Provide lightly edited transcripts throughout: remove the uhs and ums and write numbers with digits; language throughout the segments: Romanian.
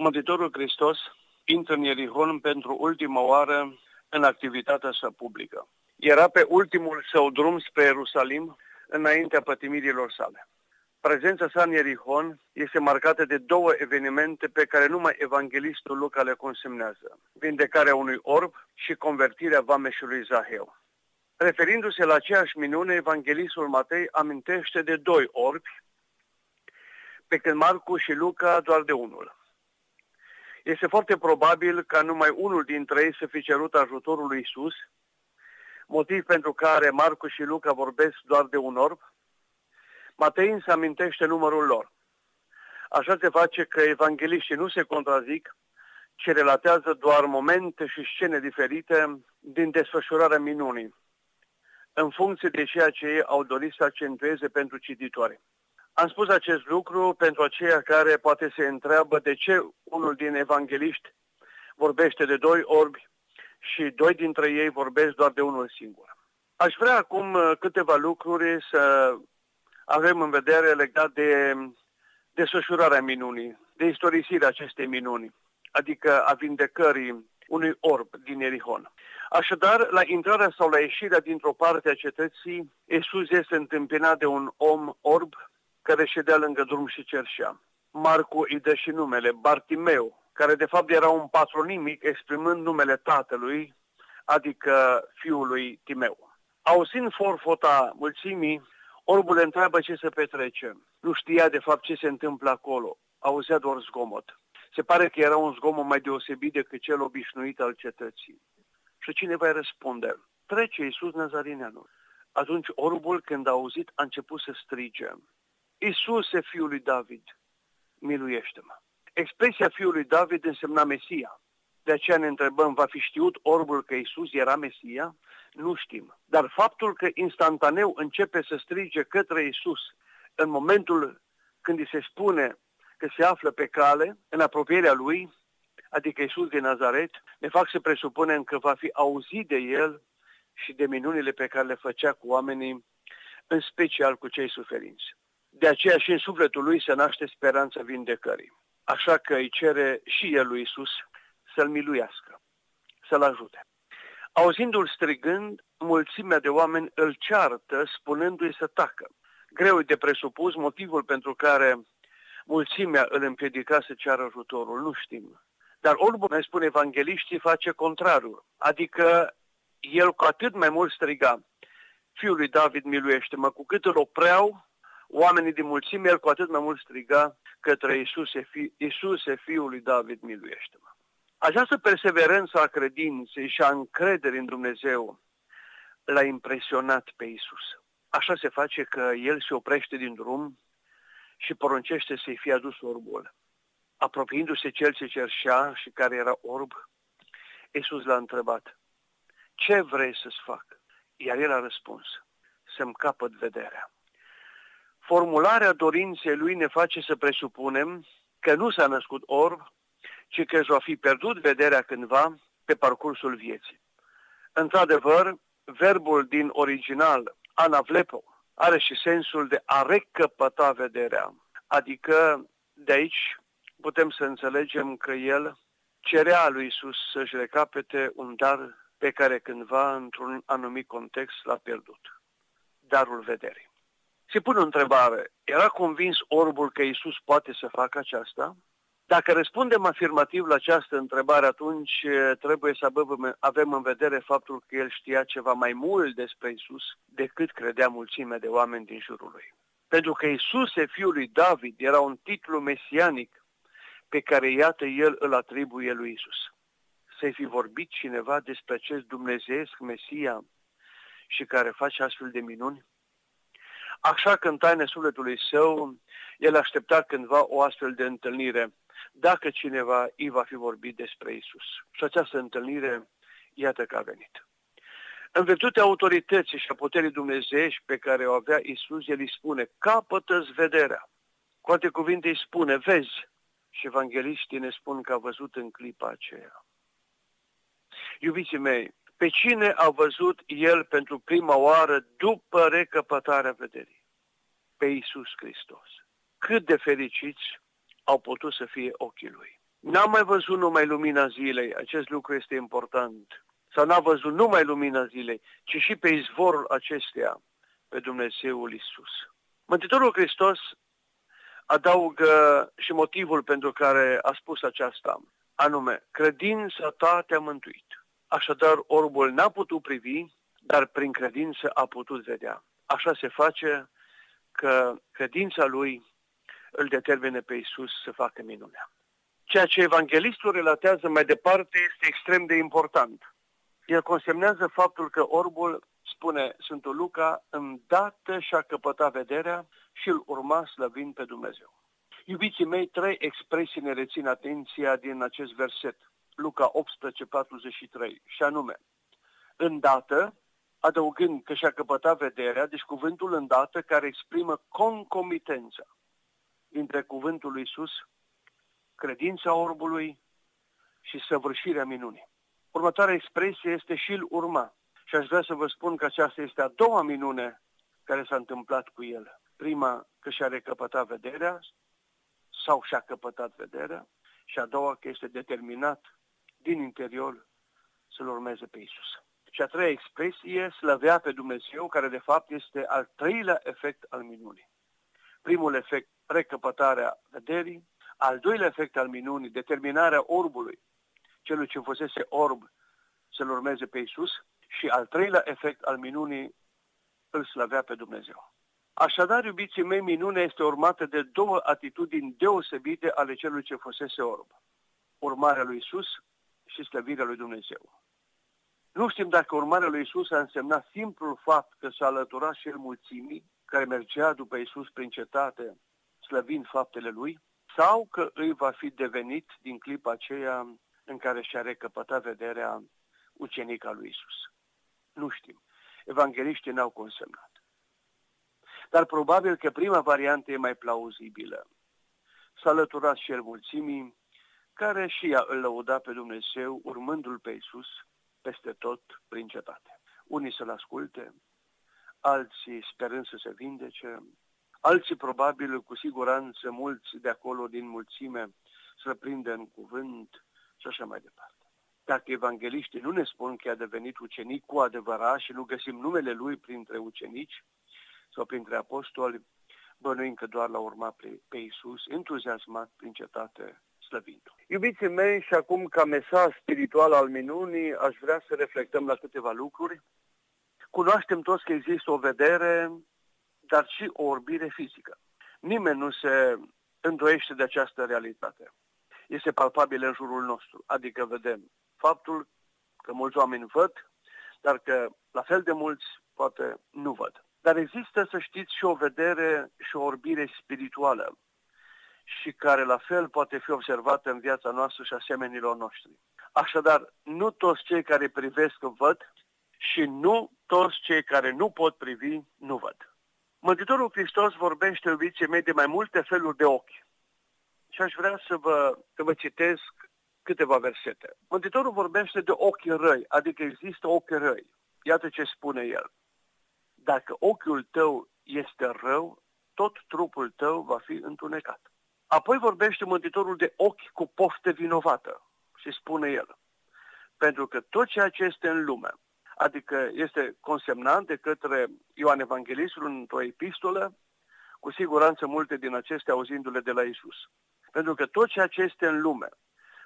Mântuitorul Hristos intră în Ierihon pentru ultima oară în activitatea sa publică. Era pe ultimul său drum spre Ierusalim înaintea pătimirilor sale. Prezența sa în Ierihon este marcată de două evenimente pe care numai Evanghelistul Luca le consemnează: vindecarea unui orb și convertirea vameșului Zaheu. Referindu-se la aceeași minune, Evanghelistul Matei amintește de doi orbi, pe când Marcu și Luca doar de unul. Este foarte probabil ca numai unul dintre ei să fi cerut ajutorul lui Isus, motiv pentru care Marcu și Luca vorbesc doar de un orb. Matei însă amintește numărul lor. Așa se face că evangeliștii nu se contrazic, ci relatează doar momente și scene diferite din desfășurarea minunii, în funcție de ceea ce ei au dorit să accentueze pentru cititoare. Am spus acest lucru pentru aceia care poate se întreabă de ce unul din evangeliști vorbește de doi orbi și doi dintre ei vorbesc doar de unul singur. Aș vrea acum câteva lucruri să avem în vedere legat de desfășurarea minunii, de istorisirea acestei minuni, adică a vindecării unui orb din Ierihon. Așadar, la intrarea sau la ieșirea dintr-o parte a cetății, Iisus este întâmpinat de un om orb care ședea lângă drum și cerșea. Marcu îi dă și numele, Bartimeu, care de fapt era un patronimic exprimând numele tatălui, adică fiului Timeu. Auzind forfota mulțimii, orbul întreabă ce se petrece. Nu știa de fapt ce se întâmplă acolo, auzea doar zgomot. Se pare că era un zgomot mai deosebit decât cel obișnuit al cetății. Și cineva îi răspunde: trece Iisus Nazarineanul. Atunci orbul, când a auzit, a început să strige: Iisuse, fiul lui David, miluiește-mă! Expresia fiul lui David însemna Mesia. De aceea ne întrebăm, va fi știut orbul că Iisus era Mesia? Nu știm. Dar faptul că instantaneu începe să strige către Iisus în momentul când îi se spune că se află pe cale, în apropierea lui, adică Iisus din Nazaret, ne fac să presupunem că va fi auzit de el și de minunile pe care le făcea cu oamenii, în special cu cei suferinți. De aceea și în sufletul lui se naște speranța vindecării. Așa că îi cere și el lui Iisus să-l miluiască, să-l ajute. Auzindu-l strigând, mulțimea de oameni îl ceartă, spunându-i să tacă. Greu de presupus motivul pentru care mulțimea îl împiedica să ceară ajutorul, nu știm. Dar orbul, ne spune evangeliștii, face contrariul. Adică el cu atât mai mult striga: fiul lui David, miluiește-mă! Cu cât îl opreau oamenii din mulțime, el cu atât mai mult striga către Iisuse, fiul lui David, miluiește-mă! Această perseverență a credinței și a încrederii în Dumnezeu l-a impresionat pe Iisus. Așa se face că el se oprește din drum și poruncește să-i fie adus orbul. Apropiindu-se cel ce cerșea și care era orb, Iisus l-a întrebat: ce vrei să-ți fac? Iar el a răspuns: să-mi capăt vederea. Formularea dorinței lui ne face să presupunem că nu s-a născut orb, ci că își va fi pierdut vederea cândva pe parcursul vieții. Într-adevăr, verbul din original, anavlepo, are și sensul de a recăpăta vederea. Adică, de aici putem să înțelegem că el cerea lui Iisus să-și recapete un dar pe care cândva, într-un anumit context, l-a pierdut: darul vederii. Se pune o întrebare: era convins orbul că Iisus poate să facă aceasta? Dacă răspundem afirmativ la această întrebare, atunci trebuie să avem în vedere faptul că el știa ceva mai mult despre Isus decât credea mulțimea de oameni din jurul lui. Pentru că Iisuse, fiul lui David, era un titlu mesianic pe care, iată, el îl atribuie lui Isus. Să-i fi vorbit cineva despre acest dumnezeiesc Mesia și care face astfel de minuni? Așa că, în taina sufletului său, el aștepta cândva o astfel de întâlnire, dacă cineva îi va fi vorbit despre Isus. Și această întâlnire, iată că a venit. În virtutea autorității și a puterii dumnezeiești pe care o avea Isus, el îi spune: capătă-ți vederea. Cu alte cuvinte îi spune: vezi. Și evangeliștii ne spun că a văzut în clipa aceea. Iubiții mei, pe cine a văzut el pentru prima oară după recăpătarea vederii? Pe Isus Hristos. Cât de fericiți au putut să fie ochii lui. N-am mai văzut numai lumina zilei, acest lucru este important. Sau n-am văzut numai lumina zilei, ci și pe izvorul acesteia, pe Dumnezeul Isus. Mântuitorul Hristos adaugă și motivul pentru care a spus aceasta, anume, credința ta te-a mântuit. Așadar, orbul n-a putut privi, dar prin credință a putut vedea. Așa se face că credința lui îl determine pe Isus să facă minunea. Ceea ce evanghelistul relatează mai departe este extrem de important. El consemnează faptul că orbul, spune Sfântul Luca, îndată și-a căpătat vederea și îl urma slăvind pe Dumnezeu. Iubiții mei, trei expresii ne rețin atenția din acest verset, Luca 18:43, și anume, îndată, adăugând că și-a căpătat vederea, deci cuvântul îndată care exprimă concomitența între cuvântul lui Iisus, credința orbului și săvârșirea minunii. Următoarea expresie este și îl urma. Și aș vrea să vă spun că aceasta este a doua minune care s-a întâmplat cu el. Prima, că și-a recăpătat vederea sau și-a căpătat vederea, și a doua, că este determinat din interior să-L urmeze pe Iisus. Și a treia expresie, slăvea pe Dumnezeu, care de fapt este al treilea efect al minunii. Primul efect, recăpătarea vederii. Al doilea efect al minunii, determinarea orbului, celui ce fusese orb să-L urmeze pe Iisus. Și al treilea efect al minunii, îl slăvea pe Dumnezeu. Așadar, iubiții mei, minunea este urmată de două atitudini deosebite ale celui ce fusese orb. Urmarea lui Iisus și slăvirea lui Dumnezeu. Nu știm dacă urmarea lui Iisus a însemnat simplul fapt că s-a alăturat și el mulțimii care mergea după Iisus prin cetate, slăvind faptele lui, sau că îi va fi devenit din clipa aceea în care și-a recăpătat vederea ucenica lui Iisus. Nu știm. Evangheliștii n-au consemnat. Dar probabil că prima variantă e mai plauzibilă. S-a alăturat și el mulțimii, care și ea îl lăuda pe Dumnezeu, urmându-L pe Iisus peste tot prin cetate. Unii să-L asculte, alții sperând să se vindece, alții probabil, cu siguranță, mulți de acolo din mulțime să prindă în cuvânt și așa mai departe. Dacă evangheliștii nu ne spun că a devenit ucenic cu adevărat și nu găsim numele lui printre ucenici sau printre apostoli, bănuim că doar l-a urmat pe Iisus, entuziasmat prin cetate, slăvindu-l. Iubiții mei, și acum ca mesaj spiritual al minunii, aș vrea să reflectăm la câteva lucruri. Cunoaștem toți că există o vedere, dar și o orbire fizică. Nimeni nu se îndoiește de această realitate. Este palpabil în jurul nostru, adică vedem faptul că mulți oameni văd, dar că la fel de mulți poate nu văd. Dar există, să știți, și o vedere și o orbire spirituală și care la fel poate fi observată în viața noastră și a semenilor noștri. Așadar, nu toți cei care privesc văd și nu toți cei care nu pot privi nu văd. Mântuitorul Hristos vorbește, iubiții mei, de mai multe feluri de ochi. Și aș vrea să vă citesc câteva versete. Mântuitorul vorbește de ochii răi, adică există ochi răi. Iată ce spune el. Dacă ochiul tău este rău, tot trupul tău va fi întunecat. Apoi vorbește Mântuitorul de ochi cu poftă vinovată și spune el. Pentru că tot ceea ce este în lume, adică este consemnat de către Ioan Evanghelistul într-o epistolă, cu siguranță multe din acestea auzindu-le de la Iisus. Pentru că tot ceea ce este în lume,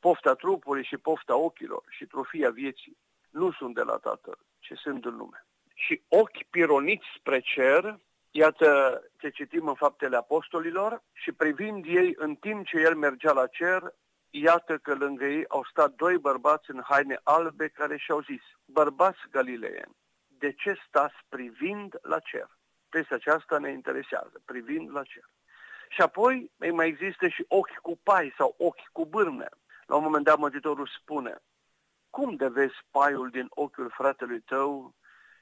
pofta trupului și pofta ochilor și trufia vieții, nu sunt de la Tatăl, ci sunt în lume. Și ochi pironiți spre cer, iată ce citim în Faptele Apostolilor, și privind ei în timp ce el mergea la cer, iată că lângă ei au stat doi bărbați în haine albe care și-au zis, bărbați galileeni, de ce stați privind la cer? Peste aceasta ne interesează, privind la cer. Și apoi mai există și ochi cu pai sau ochi cu bârne. La un moment dat Mântuitorul spune, cum de vezi paiul din ochiul fratelui tău,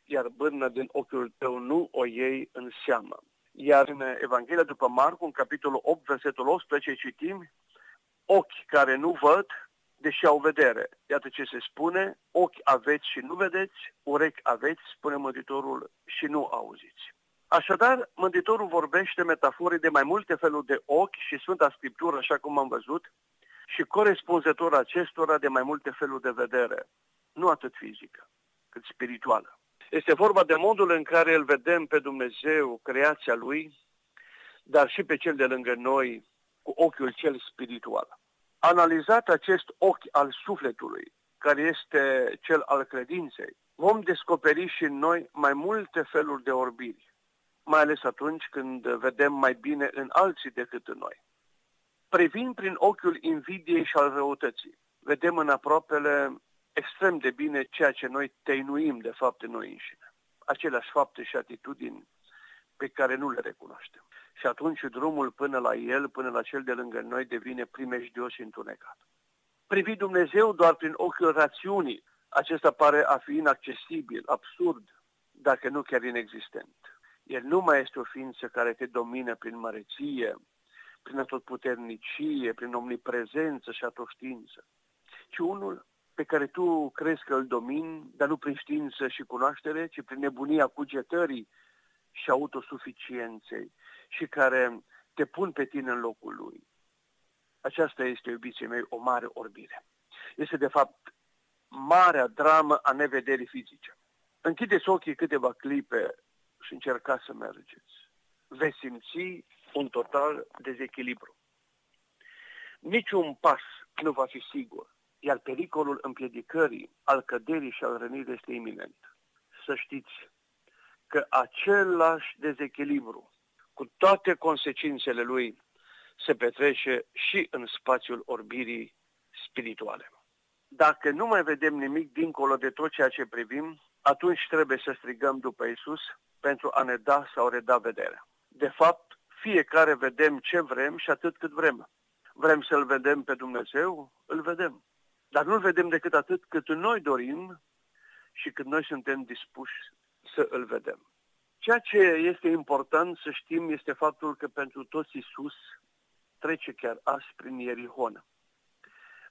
iar bârna din ochiul tău nu o iei în seamă? Iar în Evanghelia după Marcu, în capitolul 8, versetul 11, citim, ochi care nu văd, deși au vedere. Iată ce se spune, ochi aveți și nu vedeți, urechi aveți, spune Mântuitorul, și nu auziți. Așadar, Mântuitorul vorbește metaforic de mai multe feluri de ochi și Sfânta Scriptură, așa cum am văzut, și corespunzător acestora de mai multe feluri de vedere, nu atât fizică, cât spirituală. Este vorba de modul în care îl vedem pe Dumnezeu, creația Lui, dar și pe cel de lângă noi, cu ochiul cel spiritual. Analizat acest ochi al sufletului, care este cel al credinței, vom descoperi și noi mai multe feluri de orbiri, mai ales atunci când vedem mai bine în alții decât în noi. Privind prin ochiul invidiei și al răutății, vedem în aproapele extrem de bine ceea ce noi tăinuim de fapt în noi înșine, aceleași fapte și atitudini pe care nu le recunoaștem. Și atunci drumul până la el, până la cel de lângă noi, devine primejdios și întunecat. Privi Dumnezeu doar prin ochiul rațiunii, acesta pare a fi inaccesibil, absurd, dacă nu chiar inexistent. El nu mai este o ființă care te domină prin măreție, prin atotputernicie, prin omniprezență și atoștiință, ci unul pe care tu crezi că îl domini, dar nu prin știință și cunoaștere, ci prin nebunia cugetării și autosuficienței și care te pun pe tine în locul lui. Aceasta este, iubiții mei, o mare orbire. Este, de fapt, marea dramă a nevederii fizice. Închideți ochii câteva clipe și încercați să mergeți. Veți simți un total dezechilibru. Niciun pas nu va fi sigur, iar pericolul împiedicării, al căderii și al rănirii este iminent. Să știți că același dezechilibru, cu toate consecințele lui, se petrece și în spațiul orbirii spirituale. Dacă nu mai vedem nimic dincolo de tot ceea ce privim, atunci trebuie să strigăm după Isus pentru a ne da sau reda vederea. De fapt, fiecare vedem ce vrem și atât cât vrem. Vrem să-L vedem pe Dumnezeu? Îl vedem. Dar nu-L vedem decât atât cât noi dorim și cât noi suntem dispuși să îl vedem. Ceea ce este important să știm este faptul că pentru toți Isus trece chiar azi prin Ierihon,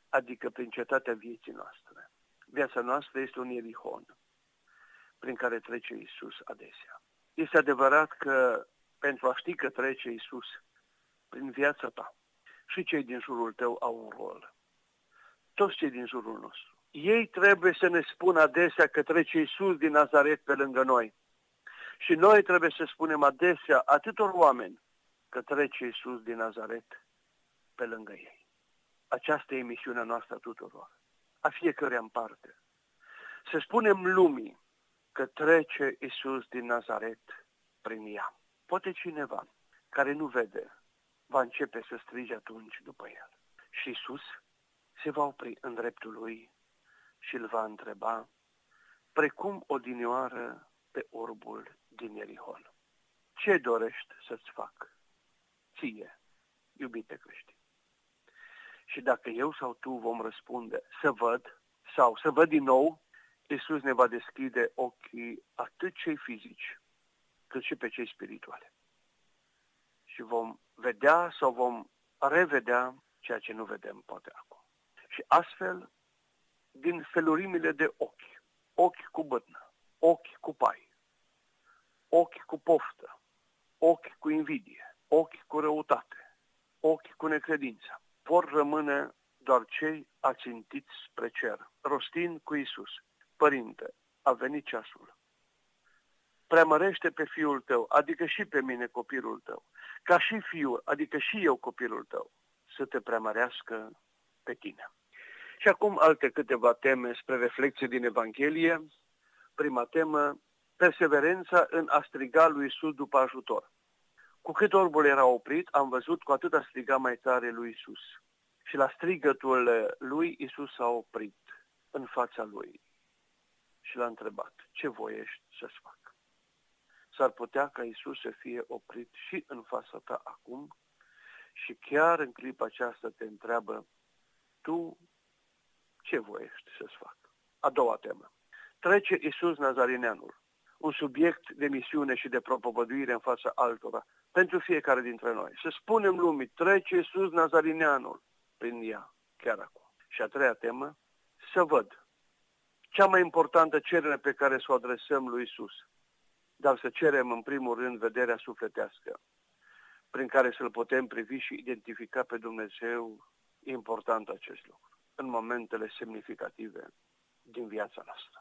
adică prin cetatea vieții noastre. Viața noastră este un Ierihon prin care trece Isus adesea. Este adevărat că pentru a ști că trece Isus prin viața ta, și cei din jurul tău au un rol. Toți cei din jurul nostru. Ei trebuie să ne spună adesea că trece Isus din Nazaret pe lângă noi. Și noi trebuie să spunem adesea atâtor oameni că trece Isus din Nazaret pe lângă ei. Aceasta e misiunea noastră a tuturor, a fiecăruia în parte. Să spunem lumii că trece Isus din Nazaret prin ea. Poate cineva care nu vede va începe să strige atunci după el. Și Isus se va opri în dreptul lui și îl va întreba, precum odinioară pe orbul din Ierihon: ce dorești să-ți fac ție, iubite creștin? Și dacă eu sau tu vom răspunde să văd sau să văd din nou, Iisus ne va deschide ochii atât cei fizici, cât și pe cei spirituale. Și vom vedea sau vom revedea ceea ce nu vedem poate acum. Și astfel, din felurimile de ochi, ochi cu bâtnă, ochi cu pai, ochi cu poftă, ochi cu invidie, ochi cu răutate, ochi cu necredință, vor rămâne doar cei ațintiți spre cer, rostind cu Iisus: Părinte, a venit ceasul. Preamărește pe fiul tău, adică și pe mine, copilul tău, ca și fiul, adică și eu, copilul tău, să te preamărească pe tine. Și acum alte câteva teme spre reflecție din Evanghelie. Prima temă, perseverența în a striga lui Isus după ajutor. Cu cât orbul era oprit, am văzut, cu atât a strigat mai tare lui Isus. Și la strigătul lui, Isus s-a oprit în fața lui și l-a întrebat: ce voiești să-ți fac? S-ar putea ca Isus să fie oprit și în fața ta acum și chiar în clipa aceasta te întreabă: tu ce voiești să-ți fac? A doua temă. Trece Isus Nazarineanul, un subiect de misiune și de propovăduire în fața altora, pentru fiecare dintre noi. Să spunem lumii: trece Isus Nazarineanul prin ea, chiar acum. Și a treia temă, să văd. Cea mai importantă cerere pe care să o adresăm lui Isus, dar să cerem în primul rând vederea sufletească, prin care să-L putem privi și identifica pe Dumnezeu E important acest lucru în momentele semnificative din viața noastră.